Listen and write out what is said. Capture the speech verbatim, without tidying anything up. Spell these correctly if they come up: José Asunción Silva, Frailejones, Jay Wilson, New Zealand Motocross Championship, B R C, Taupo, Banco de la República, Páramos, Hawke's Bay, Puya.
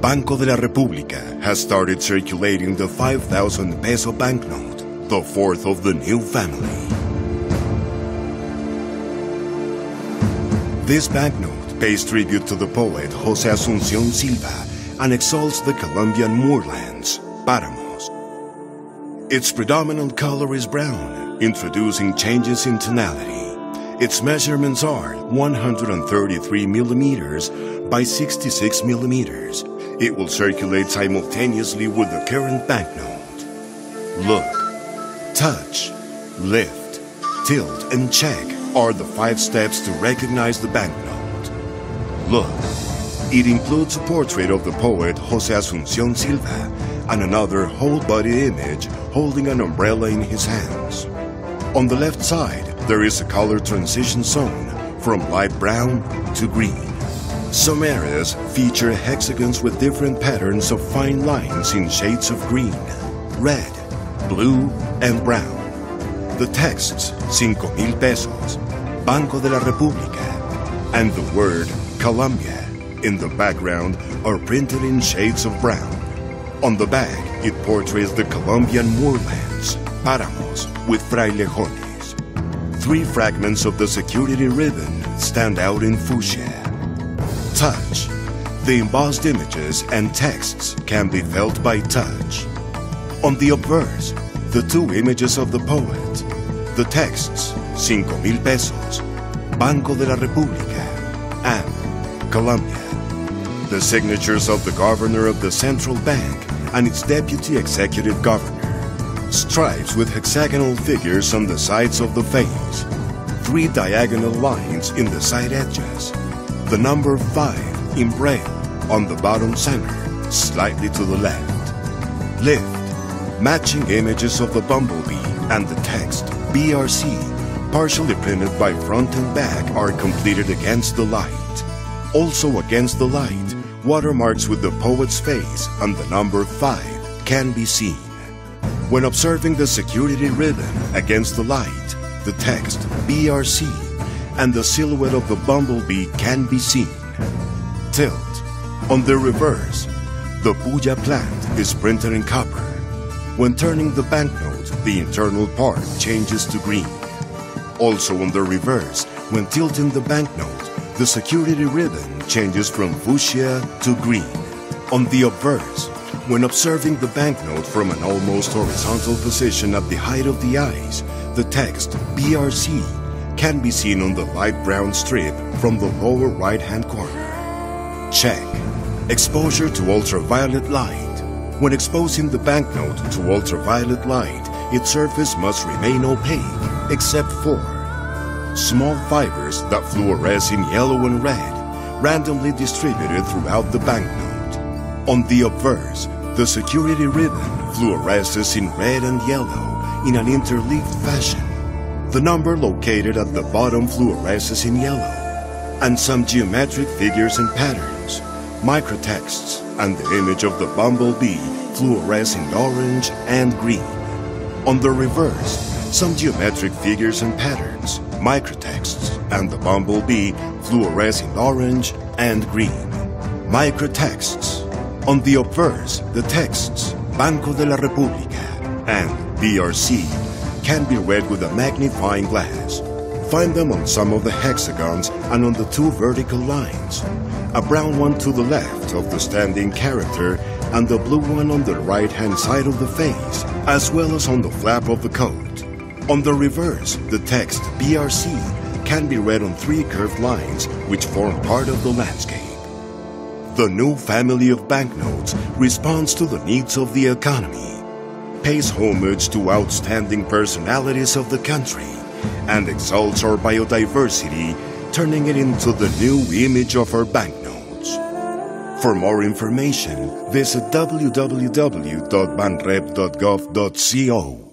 Banco de la República has started circulating the five thousand peso banknote, the fourth of the new family. This banknote pays tribute to the poet José Asunción Silva and exalts the Colombian moorlands, Páramos. Its predominant color is brown, introducing changes in tonality. Its measurements are one hundred thirty-three millimeters by sixty-six millimeters. It will circulate simultaneously with the current banknote. Look, touch, lift, tilt, and check are the five steps to recognize the banknote. Look, it includes a portrait of the poet José Asunción Silva and another whole-body image holding an umbrella in his hands. On the left side, there is a color transition zone from light brown to green. Some areas feature hexagons with different patterns of fine lines in shades of green, red, blue, and brown. The texts, cinco mil pesos, Banco de la República, and the word Colombia in the background are printed in shades of brown. On the back, it portrays the Colombian moorlands, Páramos, with Frailejones. Three fragments of the security ribbon stand out in fuchsia. Touch. The embossed images and texts can be felt by touch. On the obverse, the two images of the poet. The texts, cinco mil pesos, Banco de la República, and Colombia. The signatures of the governor of the central bank and its deputy executive governor. Stripes with hexagonal figures on the sides of the face, three diagonal lines in the side edges, the number five in braille on the bottom center, slightly to the left. Lift, matching images of the bumblebee and the text B R C, partially printed by front and back, are completed against the light. Also against the light, watermarks with the poet's face and the number five can be seen. When observing the security ribbon against the light, the text B R C and the silhouette of the bumblebee can be seen. Tilt. On the reverse, the Puya plant is printed in copper. When turning the banknote, the internal part changes to green. Also on the reverse, when tilting the banknote, the security ribbon changes from fuchsia to green. On the obverse, when observing the banknote from an almost horizontal position at the height of the eyes, the text B R C can be seen on the light brown strip from the lower right-hand corner. Check. Exposure to ultraviolet light. When exposing the banknote to ultraviolet light, its surface must remain opaque, except for small fibers that fluoresce in yellow and red, randomly distributed throughout the banknote. On the obverse, the security ribbon fluoresces in red and yellow in an interleaved fashion. The number located at the bottom fluoresces in yellow, and some geometric figures and patterns, microtexts, and the image of the bumblebee fluoresce in orange and green. On the reverse, some geometric figures and patterns, microtexts, and the bumblebee fluoresce in orange and green. Microtexts. On the obverse, the texts Banco de la República and B R C can be read with a magnifying glass. Find them on some of the hexagons and on the two vertical lines, a brown one to the left of the standing character and the blue one on the right-hand side of the face, as well as on the flap of the coat. On the reverse, the text B R C can be read on three curved lines which form part of the landscape. The new family of banknotes responds to the needs of the economy, pays homage to outstanding personalities of the country, and exalts our biodiversity, turning it into the new image of our banknotes. For more information, visit w w w dot banrep dot gov dot co.